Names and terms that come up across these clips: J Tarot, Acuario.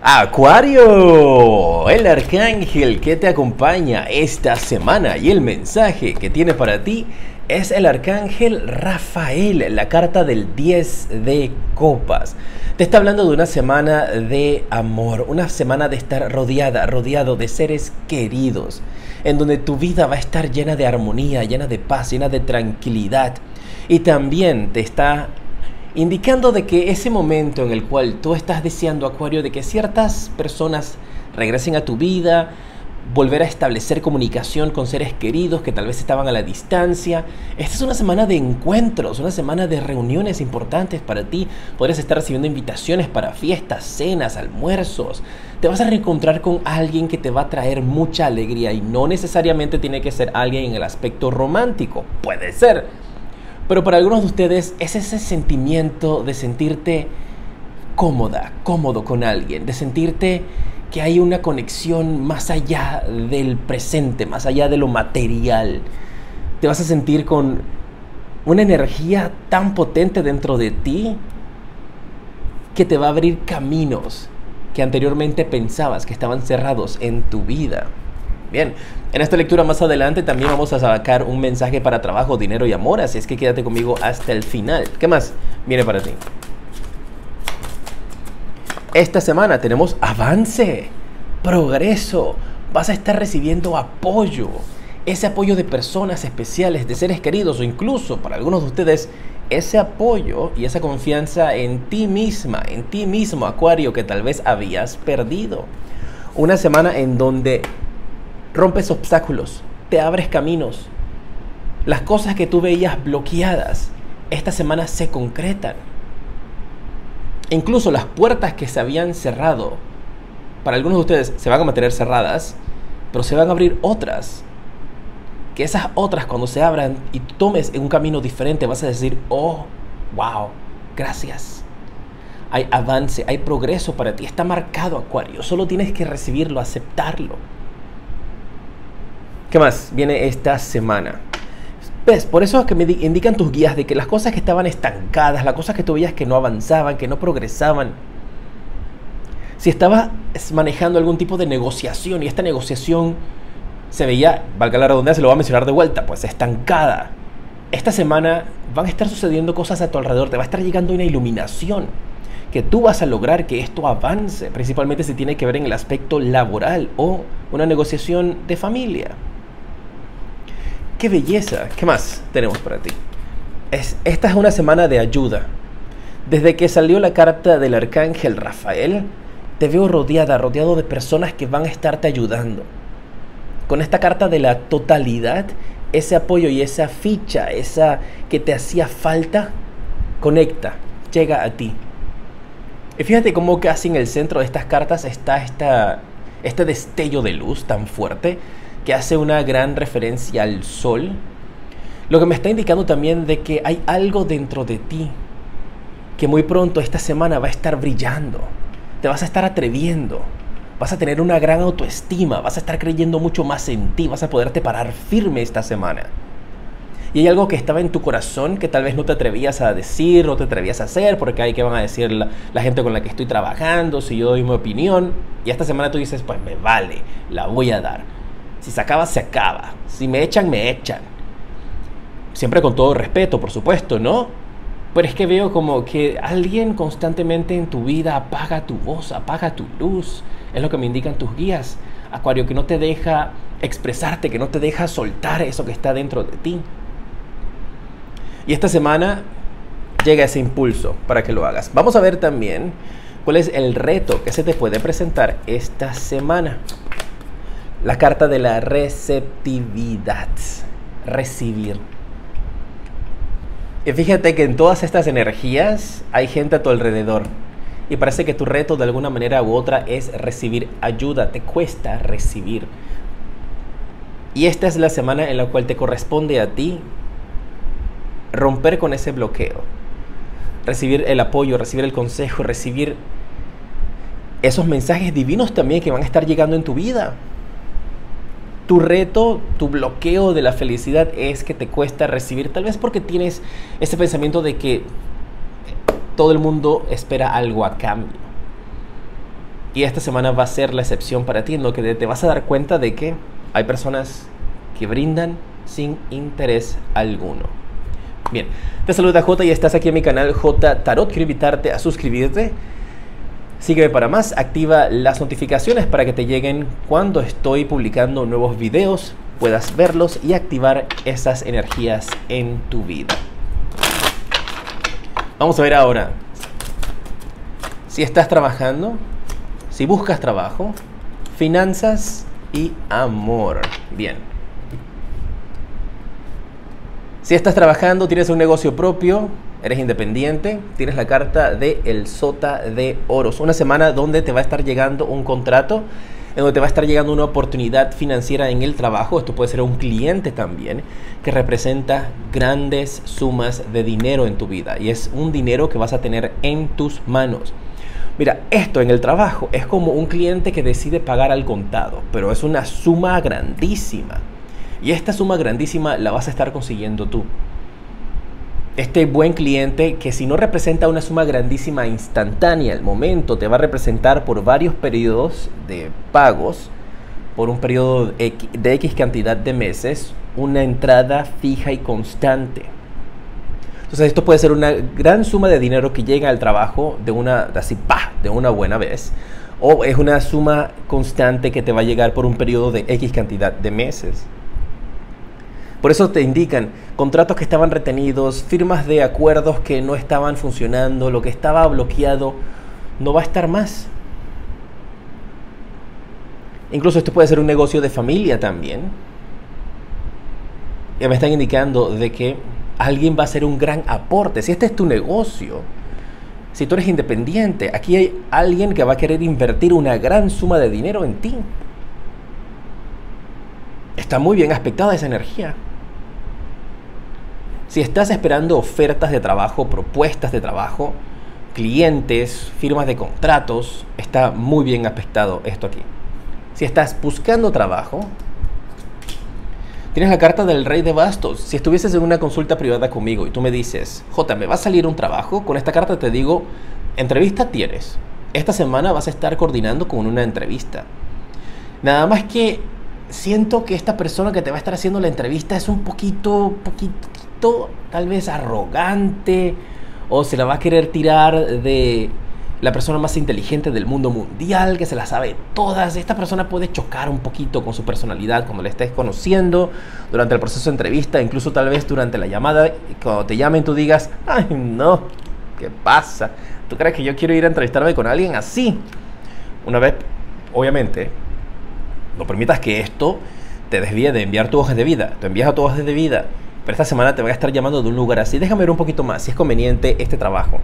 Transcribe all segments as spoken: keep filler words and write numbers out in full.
Acuario, el arcángel que te acompaña esta semana y el mensaje que tiene para ti es el arcángel Rafael, la carta del diez de copas. Te está hablando de una semana de amor, una semana de estar rodeada, rodeado de seres queridos, en donde tu vida va a estar llena de armonía, llena de paz, llena de tranquilidad. Y también te está indicando de que ese momento en el cual tú estás deseando, Acuario, de que ciertas personas regresen a tu vida, volver a establecer comunicación con seres queridos que tal vez estaban a la distancia. Esta es una semana de encuentros, una semana de reuniones importantes para ti. Podrías estar recibiendo invitaciones para fiestas, cenas, almuerzos. Te vas a reencontrar con alguien que te va a traer mucha alegría y no necesariamente tiene que ser alguien en el aspecto romántico. Puede ser. Pero para algunos de ustedes es ese sentimiento de sentirte cómoda, cómodo con alguien, de sentirte que hay una conexión más allá del presente, más allá de lo material. Te vas a sentir con una energía tan potente dentro de ti que te va a abrir caminos que anteriormente pensabas que estaban cerrados en tu vida. Bien, en esta lectura más adelante también vamos a sacar un mensaje para trabajo, dinero y amor, así es que quédate conmigo hasta el final. ¿Qué más viene para ti? Esta semana tenemos avance, progreso, vas a estar recibiendo apoyo, ese apoyo de personas especiales, de seres queridos o incluso para algunos de ustedes, ese apoyo y esa confianza en ti misma, en ti mismo, Acuario, que tal vez habías perdido. Una semana en donde rompes obstáculos, te abres caminos, las cosas que tú veías bloqueadas, esta semana se concretan. Incluso las puertas que se habían cerrado, para algunos de ustedes se van a mantener cerradas, pero se van a abrir otras. Que esas otras cuando se abran y tomes un camino diferente vas a decir, oh, wow, gracias. Hay avance, hay progreso para ti, está marcado, Acuario, solo tienes que recibirlo, aceptarlo. ¿Qué más viene esta semana? ¿Ves? Por eso es que me indican tus guías de que las cosas que estaban estancadas, las cosas que tú veías que no avanzaban, que no progresaban. Si estabas manejando algún tipo de negociación y esta negociación se veía, valga la redundancia, se lo voy a mencionar de vuelta, pues estancada. Esta semana van a estar sucediendo cosas a tu alrededor, te va a estar llegando una iluminación, que tú vas a lograr que esto avance, principalmente si tiene que ver en el aspecto laboral o una negociación de familia. ¡Qué belleza! ¿Qué más tenemos para ti? Es, esta es una semana de ayuda. Desde que salió la carta del arcángel Rafael, te veo rodeada, rodeado de personas que van a estarte ayudando. Con esta carta de la totalidad, ese apoyo y esa ficha, esa que te hacía falta, conecta, llega a ti. Y fíjate cómo casi en el centro de estas cartas está esta, este destello de luz tan fuerte, que hace una gran referencia al sol, lo que me está indicando también de que hay algo dentro de ti que muy pronto esta semana va a estar brillando, te vas a estar atreviendo, vas a tener una gran autoestima, vas a estar creyendo mucho más en ti, vas a poderte parar firme esta semana. Y hay algo que estaba en tu corazón que tal vez no te atrevías a decir, no te atrevías a hacer, porque hay que van a decir la, la gente con la que estoy trabajando, si yo doy mi opinión, y esta semana tú dices, pues me vale, la voy a dar. Si se acaba, se acaba. Si me echan, me echan. Siempre con todo respeto, por supuesto, ¿no? Pero es que veo como que alguien constantemente en tu vida apaga tu voz, apaga tu luz. Es lo que me indican tus guías, Acuario, que no te deja expresarte, que no te deja soltar eso que está dentro de ti. Y esta semana llega ese impulso para que lo hagas. Vamos a ver también cuál es el reto que se te puede presentar esta semana. La carta de la receptividad, recibir. Y fíjate que en todas estas energías hay gente a tu alrededor. Y parece que tu reto de alguna manera u otra es recibir ayuda, te cuesta recibir. Y esta es la semana en la cual te corresponde a ti romper con ese bloqueo. Recibir el apoyo, recibir el consejo, recibir esos mensajes divinos también que van a estar llegando en tu vida. Tu reto, tu bloqueo de la felicidad es que te cuesta recibir, tal vez porque tienes ese pensamiento de que todo el mundo espera algo a cambio. Y esta semana va a ser la excepción para ti, en lo que te vas a dar cuenta de que hay personas que brindan sin interés alguno. Bien, te saluda J y estás aquí en mi canal J Tarot. Quiero invitarte a suscribirte. Sígueme para más, activa las notificaciones para que te lleguen cuando estoy publicando nuevos videos, puedas verlos y activar esas energías en tu vida. Vamos a ver ahora si estás trabajando, si buscas trabajo, finanzas y amor. Bien. Si estás trabajando, tienes un negocio propio, eres independiente, tienes la carta de El Sota de Oros. Una semana donde te va a estar llegando un contrato, en donde te va a estar llegando una oportunidad financiera en el trabajo. Esto puede ser un cliente también, que representa grandes sumas de dinero en tu vida. Y es un dinero que vas a tener en tus manos. Mira, esto en el trabajo es como un cliente que decide pagar al contado, pero es una suma grandísima. Y esta suma grandísima la vas a estar consiguiendo tú. Este buen cliente, que si no representa una suma grandísima instantánea al momento, te va a representar por varios periodos de pagos, por un periodo de X cantidad de meses, una entrada fija y constante. Entonces esto puede ser una gran suma de dinero que llega al trabajo de una, de así, ¡pah!, de una buena vez. O es una suma constante que te va a llegar por un periodo de X cantidad de meses. Por eso te indican contratos que estaban retenidos, firmas de acuerdos que no estaban funcionando, lo que estaba bloqueado no va a estar más. Incluso esto puede ser un negocio de familia también. Ya me están indicando de que alguien va a hacer un gran aporte. Si este es tu negocio, si tú eres independiente, aquí hay alguien que va a querer invertir una gran suma de dinero en ti. Está muy bien aspectada esa energía. Si estás esperando ofertas de trabajo, propuestas de trabajo, clientes, firmas de contratos, está muy bien aspectado esto aquí. Si estás buscando trabajo, tienes la carta del Rey de Bastos. Si estuvieses en una consulta privada conmigo y tú me dices, J, ¿me va a salir un trabajo? Con esta carta te digo, entrevista tienes. Esta semana vas a estar coordinando con una entrevista. Nada más que siento que esta persona que te va a estar haciendo la entrevista es un poquito, poquito, tal vez arrogante, o se la va a querer tirar de la persona más inteligente del mundo mundial, que se la sabe todas. Esta persona puede chocar un poquito con su personalidad cuando la estés conociendo, durante el proceso de entrevista, incluso tal vez durante la llamada. Cuando te llamen tú digas, ay no, ¿qué pasa? ¿Tú crees que yo quiero ir a entrevistarme con alguien así? Una vez, obviamente, no permitas que esto te desvíe de enviar tu hoja de vida. Te envías a tu hoja de vida, pero esta semana te van a estar llamando de un lugar así. Déjame ver un poquito más si es conveniente este trabajo.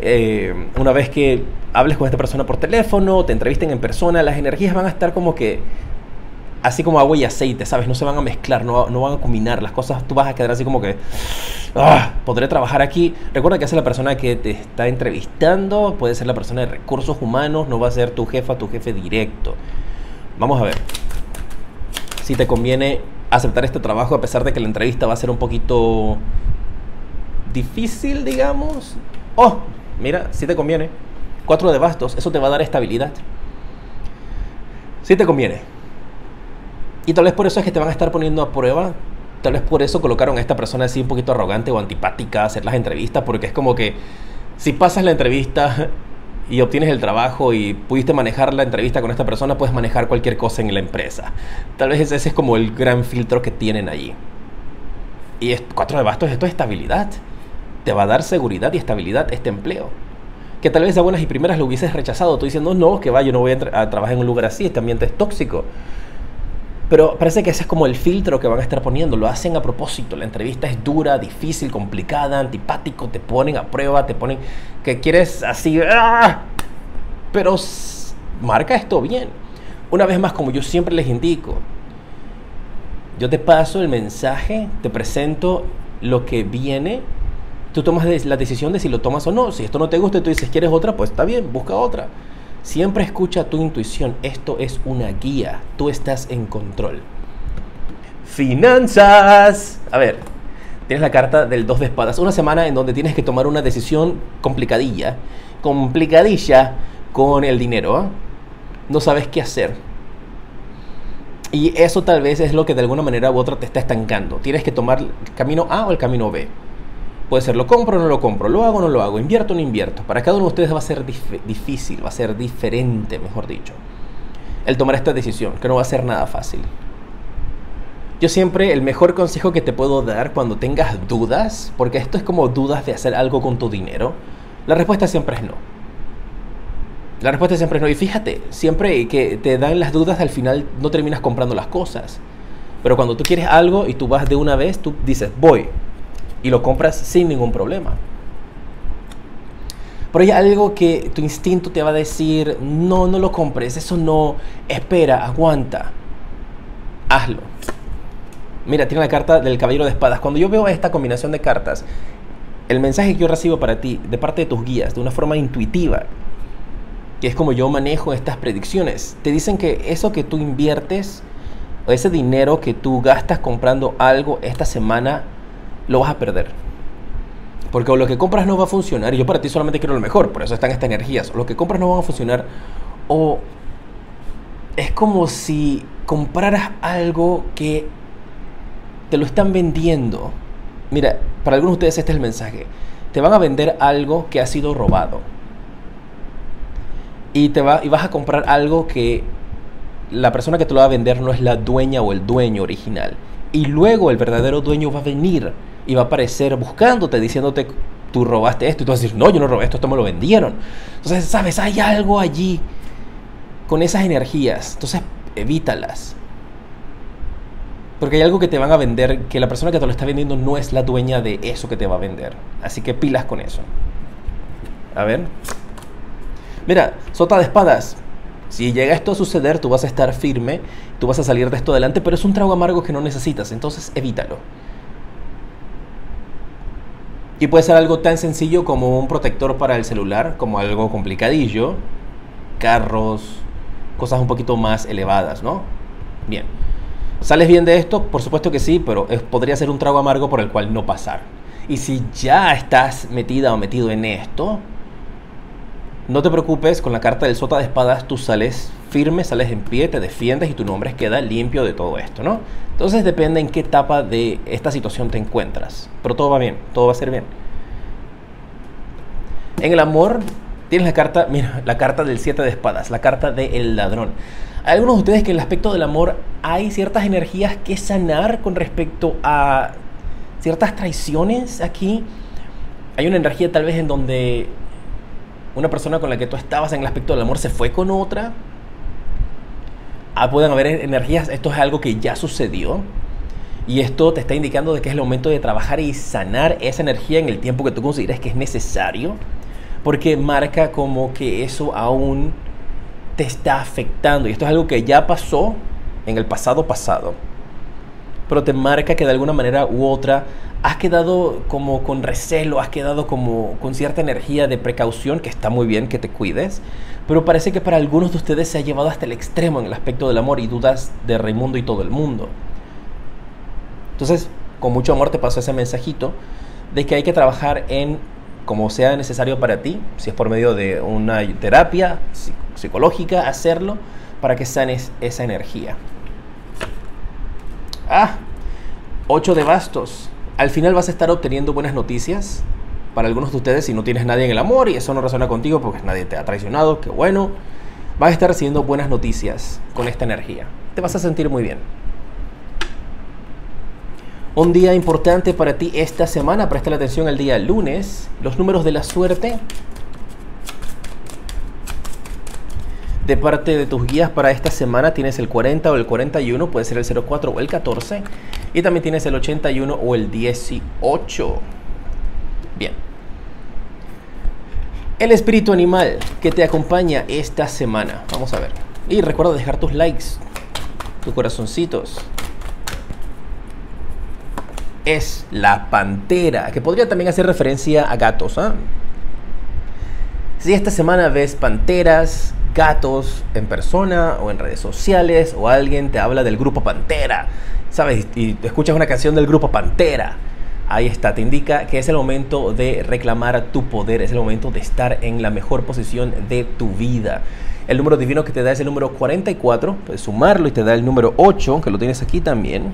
Eh, una vez que hables con esta persona por teléfono, te entrevisten en persona, las energías van a estar como que así como agua y aceite, ¿sabes? No se van a mezclar, no, no van a combinar las cosas. Tú vas a quedar así como que, ah, podré trabajar aquí. Recuerda que esa es la persona que te está entrevistando. Puede ser la persona de recursos humanos, no va a ser tu jefa, tu jefe directo. Vamos a ver si te conviene aceptar este trabajo, a pesar de que la entrevista va a ser un poquito difícil, digamos. Oh, mira, si te conviene. Cuatro de bastos, eso te va a dar estabilidad. Si te conviene. Y tal vez por eso es que te van a estar poniendo a prueba. Tal vez por eso colocaron a esta persona así un poquito arrogante o antipática a hacer las entrevistas. Porque es como que si pasas la entrevista y obtienes el trabajo y pudiste manejar la entrevista con esta persona, puedes manejar cualquier cosa en la empresa. Tal vez ese es como el gran filtro que tienen allí. Y es, cuatro de bastos, esto es estabilidad. Te va a dar seguridad y estabilidad este empleo. Que tal vez a buenas y primeras lo hubieses rechazado. Tú diciendo, no, que va, yo no voy a, tra a trabajar en un lugar así, este ambiente es tóxico. Pero parece que ese es como el filtro que van a estar poniendo. Lo hacen a propósito. La entrevista es dura, difícil, complicada, antipático. Te ponen a prueba, te ponen que quieres así. ¡Ah! Pero marca esto bien. Una vez más, como yo siempre les indico, yo te paso el mensaje, te presento lo que viene. Tú tomas la decisión de si lo tomas o no. Si esto no te gusta y tú dices, ¿quieres otra? Pues está bien, busca otra. Siempre escucha tu intuición. Esto es una guía. Tú estás en control. Finanzas. A ver, tienes la carta del dos de espadas. Una semana en donde tienes que tomar una decisión complicadilla. Complicadilla. con el dinero, ¿eh? No sabes qué hacer. Y eso tal vez es lo que de alguna manera u otra te está estancando. Tienes que tomar el camino A o el camino be. Puede ser lo compro o no lo compro, lo hago o no lo hago, invierto o no invierto. Para cada uno de ustedes va a ser dif- difícil, va a ser diferente, mejor dicho, el tomar esta decisión, que no va a ser nada fácil. Yo siempre, el mejor consejo que te puedo dar cuando tengas dudas, porque esto es como dudas de hacer algo con tu dinero, la respuesta siempre es no. La respuesta siempre es no. Y fíjate, siempre que te dan las dudas, al final no terminas comprando las cosas. Pero cuando tú quieres algo y tú vas de una vez, tú dices, voy. Y lo compras sin ningún problema. Pero hay algo que tu instinto te va a decir, no, no lo compres, eso no, espera, aguanta, hazlo. Mira, tiene la carta del Caballero de Espadas. Cuando yo veo esta combinación de cartas, el mensaje que yo recibo para ti, de parte de tus guías, de una forma intuitiva, que es como yo manejo estas predicciones, te dicen que eso que tú inviertes, o ese dinero que tú gastas comprando algo esta semana, lo vas a perder. Porque o lo que compras no va a funcionar, y yo para ti solamente quiero lo mejor, por eso están estas energías, o lo que compras no va a funcionar, o es como si compraras algo que te lo están vendiendo. Mira, para algunos de ustedes este es el mensaje. Te van a vender algo que ha sido robado. Y, te va, y vas a comprar algo que la persona que te lo va a vender no es la dueña o el dueño original. Y luego el verdadero dueño va a venir y va a aparecer buscándote, diciéndote, tú robaste esto. Y tú vas a decir, no, yo no robé esto, esto me lo vendieron. Entonces, ¿sabes? Hay algo allí con esas energías. Entonces, evítalas. Porque hay algo que te van a vender, que la persona que te lo está vendiendo no es la dueña de eso que te va a vender. Así que pilas con eso. A ver. Mira, sota de espadas. Si llega esto a suceder, tú vas a estar firme, tú vas a salir de esto adelante, pero es un trago amargo que no necesitas, entonces evítalo. Y puede ser algo tan sencillo como un protector para el celular, como algo complicadillo, carros, cosas un poquito más elevadas, ¿no? Bien. ¿Sales bien de esto? Por supuesto que sí, pero es, podría ser un trago amargo por el cual no pasar. Y si ya estás metida o metido en esto, no te preocupes, con la carta del sota de espadas tú sales firme, sales en pie, te defiendes y tu nombre queda limpio de todo esto, ¿no? Entonces depende en qué etapa de esta situación te encuentras, pero todo va bien, todo va a ser bien. En el amor tienes la carta, mira, la carta del siete de espadas, la carta del ladrón. Hay algunos de ustedes que en el aspecto del amor hay ciertas energías que sanar con respecto a ciertas traiciones aquí. Hay una energía tal vez en donde una persona con la que tú estabas en el aspecto del amor se fue con otra. Ah, pueden haber energías, esto es algo que ya sucedió. Y esto te está indicando de que es el momento de trabajar y sanar esa energía en el tiempo que tú consideres que es necesario. Porque marca como que eso aún te está afectando. Y esto es algo que ya pasó en el pasado pasado. Pero te marca que de alguna manera u otra has quedado como con recelo, has quedado como con cierta energía de precaución, que está muy bien que te cuides. Pero parece que para algunos de ustedes se ha llevado hasta el extremo en el aspecto del amor y dudas de Raimundo y todo el mundo. Entonces, con mucho amor te paso ese mensajito de que hay que trabajar en como sea necesario para ti, si es por medio de una terapia psicológica, hacerlo para que sanes esa energía. Ah, ocho de bastos. Al final vas a estar obteniendo buenas noticias para algunos de ustedes si no tienes nadie en el amor y eso no resuena contigo porque nadie te ha traicionado, qué bueno. Vas a estar recibiendo buenas noticias con esta energía. Te vas a sentir muy bien. Un día importante para ti esta semana, presta la atención al día lunes. Los números de la suerte de parte de tus guías para esta semana tienes el cuarenta o el cuarenta y uno, puede ser el cero cuatro o el catorce. Y también tienes el ochenta y uno o el dieciocho. Bien. El espíritu animal que te acompaña esta semana. Vamos a ver. Y recuerda dejar tus likes, tus corazoncitos. Es la pantera, que podría también hacer referencia a gatos, ¿eh? Si esta semana ves panteras, gatos en persona o en redes sociales, o alguien te habla del grupo Pantera, ¿sabes? Y te escuchas una canción del grupo Pantera, Ahí está, te indica que es el momento de reclamar tu poder, es el momento de estar en la mejor posición de tu vida. El número divino que te da es el número cuarenta y cuatro, puedes sumarlo y te da el número ocho, que lo tienes aquí también.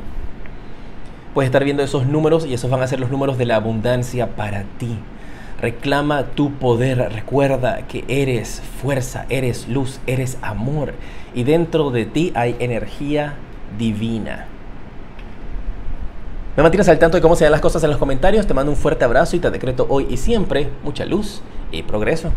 Puedes estar viendo esos números y esos van a ser los números de la abundancia para ti. Reclama tu poder, recuerda que eres fuerza, eres luz, eres amor y dentro de ti hay energía divina. Me mantienes al tanto de cómo se dan las cosas en los comentarios, te mando un fuerte abrazo y te decreto hoy y siempre mucha luz y progreso.